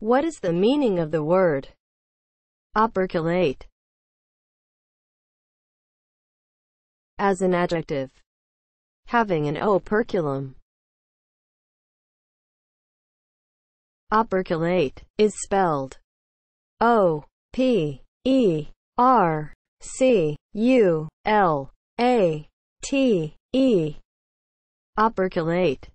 What is the meaning of the word operculate? As an adjective, having an operculum. Operculate is spelled O-P-E-R-C-U-L-A-T-E. Operculate